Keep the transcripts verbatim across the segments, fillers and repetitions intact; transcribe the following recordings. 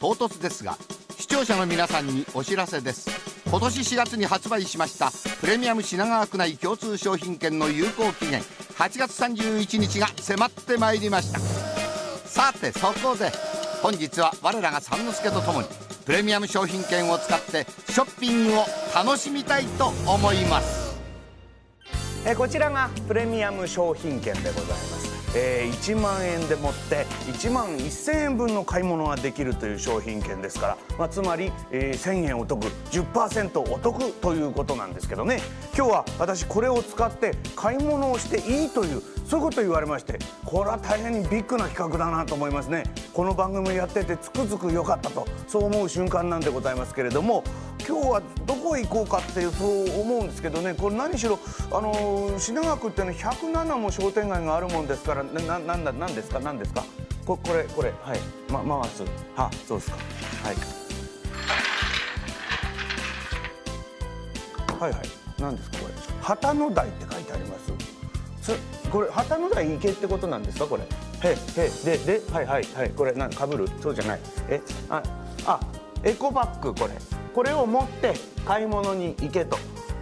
唐突ですが、視聴者の皆さんにお知らせです。今年しがつに発売しましたプレミアム品川区内共通商品券の有効期限はちがつさんじゅういちにちが迫ってまいりました。さてそこで本日は我らが三之助とともにプレミアム商品券を使ってショッピングを楽しみたいと思います。えこちらがプレミアム商品券でございます。えー、いちまんえんでもっていちまんせんえんぶんの買い物ができるという商品券ですから、まあ、つまり、えー、せんえんお得 じゅっパーセント お得ということなんですけどね。今日は私これを使って買い物をしていいというそういうこと言われまして、これは大変にビッグな企画だなと思いますね。この番組やっててつくづく良かったとそう思う瞬間なんでございますけれども、今日はどこへ行こうかってそう思うんですけどね。これ何しろあの品川区ってのひゃくななも商店街があるもんですから、ななんだなんですかなんですかここれこれはい、ま、回すはそうですか、はい、はいはい何ですかこれ旗の台って書いてあります。これ旗の台行けってことなんですかこれ。へへでではいはいはいこれなんかぶるそうじゃないえああエコバッグこれこれを持って買い物に行けと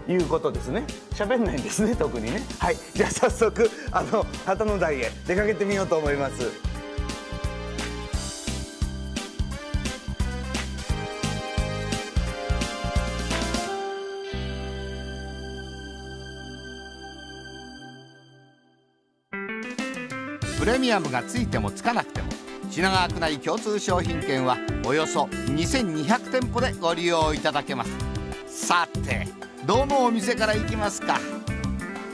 いうことですね。喋んないんですね特にね。はいじゃあ早速あの旗の台へ出かけてみようと思います。プレミアムがついてもつかなくても品川区内共通商品券はおよそにせんにひゃくてんぽでご利用いただけます。さてどのお店から行きますか。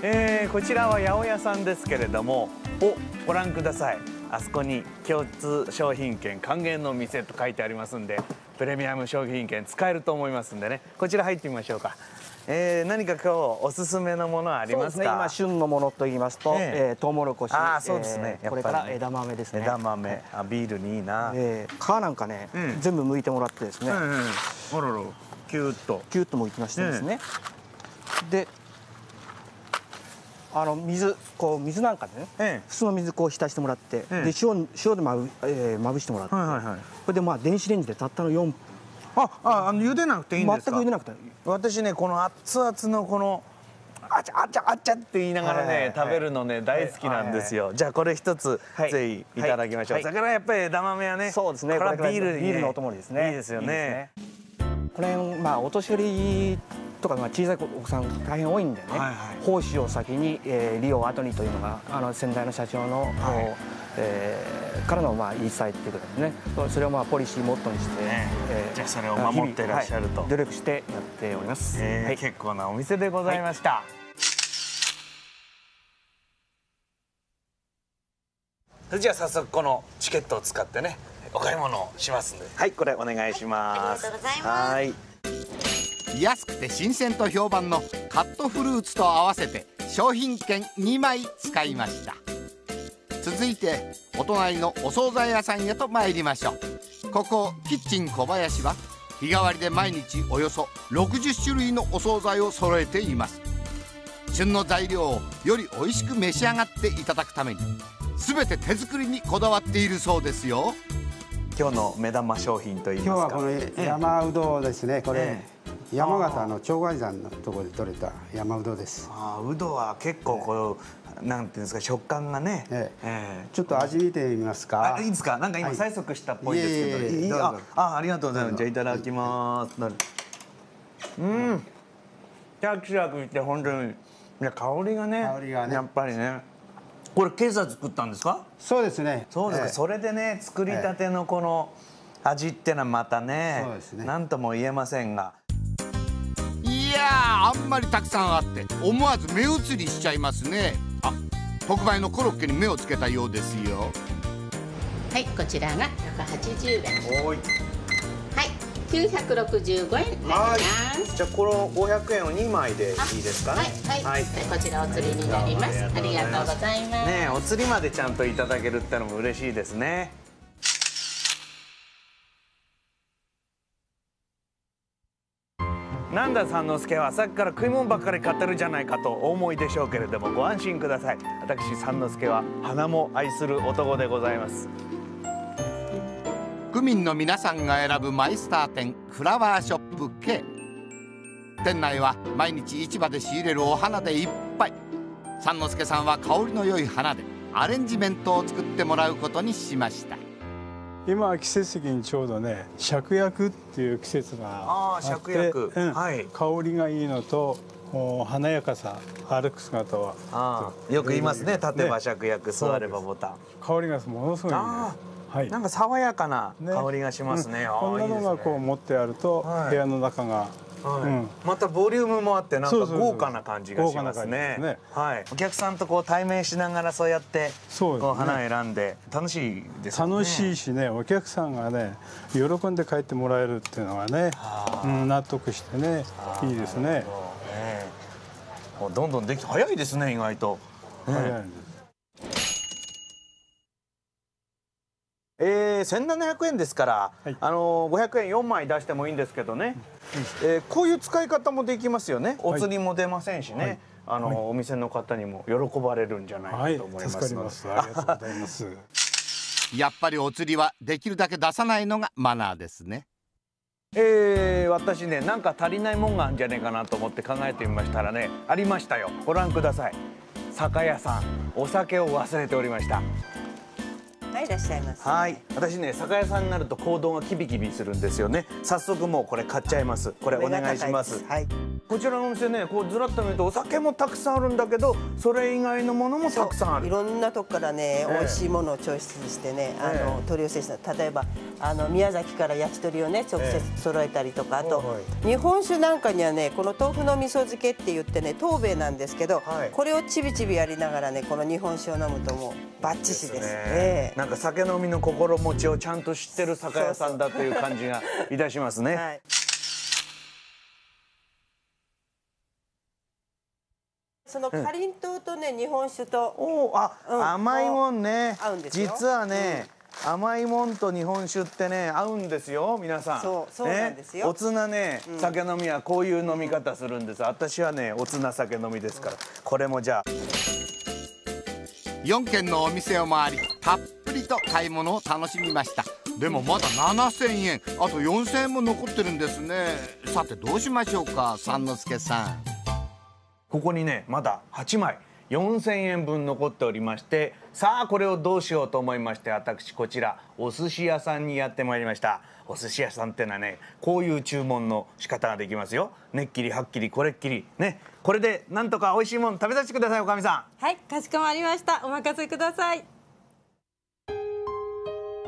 えー、こちらは八百屋さんですけれども、おご覧ください。あそこに共通商品券還元の店と書いてありますんで、プレミアム商品券使えると思いますんでね、こちら入ってみましょうか。えー、何か今日おすすめのものはありますか。そうですね、今旬のものと言いますと、えー、トウモロコシ、あそうですね、えー、これから枝豆ですね。枝豆、あビールにいいな。えー、皮なんかね、うん、全部剥いてもらってですね、うんうん、あららキューッとキューッと剥いてましてですね、うん、であの水こう水なんかでね、ええ、普通の水こう浸してもらって、ええ、で塩塩でまぶ、えー、まぶしてもらって、これでまあ電子レンジでたったのよんぷん。あああの茹でなくていいんですか。全く茹でなくていい。私ねこの熱々のこのあちゃあちゃあちゃって言いながらね食べるのね大好きなんですよ。じゃあこれ一つぜひいただきましょう。だからやっぱり枝豆はね、そうですね、これはビールビールのお供ですね。いいですよね。これまあお年寄りとか小さいお子さん大変多いんでね、奉仕を先に利を後にというのがあの先代の社長のからのまあ言い伝えということですね。それをまあポリシーモットにして、ねえー、じゃあそれを守っていらっしゃると、はい、努力してやっております、えーはい、結構なお店でございました、はい。じゃあ早速このチケットを使ってねお買い物をしますんで、はいこれお願いします。はい安くて新鮮と評判のカットフルーツと合わせて商品券にまい使いました。続いてお隣のお惣菜屋さんへと参りましょう。ここキッチン小林は日替わりで毎日およそろくじゅっしゅるいのお惣菜を揃えています。旬の材料をより美味しく召し上がっていただくために全て手作りにこだわっているそうですよ。今日の目玉商品といいますか、今日はこの山うどですね。これ、ええ山形の鳥海山のところで採れた山うどです。ああ、うどは結構こう、なんていうんですか、食感がね。ちょっと味見てみますか。いいですか、なんか今催促したっぽいですけど。ああ、ありがとうございます。じゃ、いただきます。うん。シャキシャキして、本当に。いや、香りがね。香りがね。やっぱりね。これ、今朝作ったんですか。そうですね。そうですか。それでね、作りたてのこの。味ってのはまたね。なんとも言えませんが。いやあ、あんまりたくさんあって思わず目移りしちゃいますね。あ、特売のコロッケに目をつけたようですよ。はい、こちらがひゃくはちじゅうえん。はい、きゅうひゃくろくじゅうごえんになります。じゃあこのごひゃくえんをにまいでいいですかね。はいはい、こちらお釣りになります。ありがとうございますね。お釣りまでちゃんといただけるってのも嬉しいですね。なんだ三之助はさっきから食い物ばっかり買ってるじゃないかとお思いでしょうけれども、ご安心ください。私三之助は花も愛する男でございます。区民の皆さんが選ぶマイスター店フラワーショップ K。 店内は毎日市場で仕入れるお花でいっぱい。三之助さんは香りの良い花でアレンジメントを作ってもらうことにしました。今は季節的にちょうどね、芍薬っていう季節があって、あ芍薬、うん、はい、香りがいいのと華やかさ、歩く姿はあよく言いますね。立てば芍薬、ね、座ればボタン。香りがものすごいね。はい、なんか爽やかな香りがしますね。こんなのがこう持ってあると部屋の中が、またボリュームもあってなんか豪華な感じがしますね。はい、お客さんとこう対面しながらそうやってこう花選んで楽しいですね。楽しいしね、お客さんがね喜んで帰ってもらえるっていうのがね、納得してねいいですね。どんどんできて早いですね、意外と。早い。えー、せんななひゃくえんですから、はい、あのごひゃくえんよんまい出してもいいんですけどね、うん、えー、こういう使い方もできますよね。お釣りも出ませんしね、はい、あの、はい、お店の方にも喜ばれるんじゃないかと思いますので、はい、助かります。ありがとうございます。やっぱりお釣りはできるだけ出さないのがマナーですね。えー、私ね、なんか足りないもんがあるんじゃねえかなと思って考えてみましたらね、ありましたよ。ご覧ください。酒屋さん、お酒を忘れておりました。いらっしゃいます。はい、私ね、酒屋さんになると行動がキビキビするんですよね。早速もうこれ買っちゃいます。これお願いします。はい。こちらのお店ね、こうずらっと見るとお酒もたくさんあるんだけど、それ以外のものもたくさんある。いろんなとこからね、美味しいものを調節してね、あの取り寄せした。例えばあの宮崎から焼き鳥をね、直接揃えたりとか、あと日本酒なんかにはね、この豆腐の味噌漬けって言ってね、東米なんですけど、これをちびちびやりながらね、この日本酒を飲むともうバッチシですね。酒飲みの心持ちをちゃんと知ってる酒屋さんだという感じがいたしますね。はい、そのかりんとうとね、日本酒とおあ、うん、甘いもんね。合うんですよ。実はね、うん、甘いもんと日本酒ってね合うんですよ、皆さん。そう、そうなんですよ。ね、おつなね、酒飲みはこういう飲み方するんです。うん、私はね、おつな酒飲みですから、うん、これもじゃあ。よんけんのお店を回りたっぷりと買い物を楽しみました。でもまだななせんえん、あとよんせんえんも残ってるんですね。さてどうしましょうか、三之助さん。ここにねまだはちまいよんせんえんぶん残っておりまして、さあこれをどうしようと思いまして、私こちらお寿司屋さんにやってまいりました。お寿司屋さんってのはね、こういう注文の仕方ができますよ。ねっきりはっきりこれっきりね。これでなんとか美味しいもの食べさせてください、おかみさん。はい、かしこまりました。お任せください。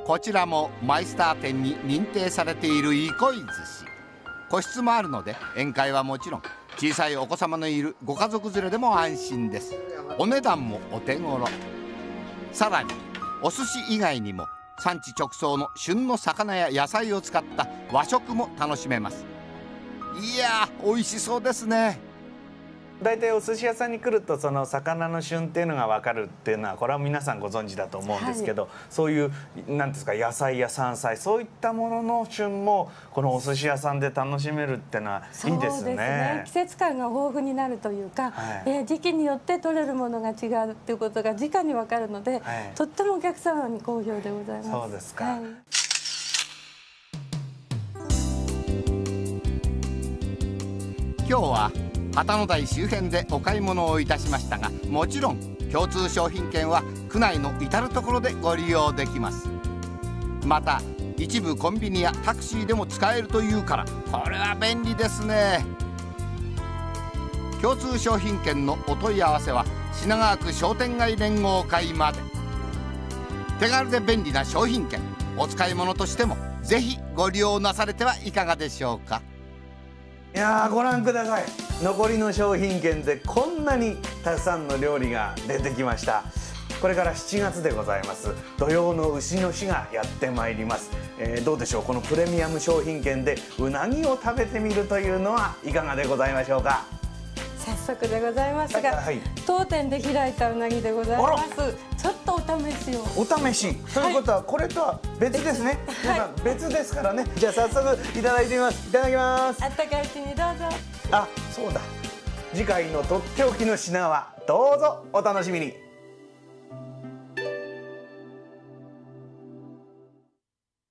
こちらもマイスター店に認定されている憩い寿司。個室もあるので宴会はもちろん、小さいお子様のいるご家族連れでも安心です。お値段もお手頃。さらにお寿司以外にも産地直送の旬の魚や野菜を使った和食も楽しめます。いやー、美味しそうですね。大体お寿司屋さんに来るとその魚の旬っていうのが分かるっていうのは、これは皆さんご存知だと思うんですけど、はい、そういうなんですか、野菜や山菜、そういったものの旬もこのお寿司屋さんで楽しめるっていうのはいいですね。そうですね、季節感が豊富になるというか、はい、えー、時期によって取れるものが違うっていうことが直に分かるので、はい、とってもお客様に好評でございます。そうですか、はい。今日は旗の台周辺でお買い物をいたしましたが、もちろん共通商品券は区内の至る所でご利用できます。また一部コンビニやタクシーでも使えるというから、これは便利ですね。共通商品券のお問い合わせは品川区商店街連合会まで。手軽で便利な商品券、お使い物としてもぜひご利用なされてはいかがでしょうか。いやー、ご覧ください。残りの商品券でこんなにたくさんの料理が出てきました。これからしちがつでございます。土用の丑の日がやってまいります、えー、どうでしょう、このプレミアム商品券でうなぎを食べてみるというのはいかがでございましょうか。早速でございますが、はい、当店で開いたうなぎでございます。ちょっとお試しを。お試しということは、これとは別ですね、はい、別ですからね。じゃあ早速いただいてみます。いただきます。あったかいうちにどうぞ。あ、そうだ、次回のとっておきの品はどうぞお楽しみに。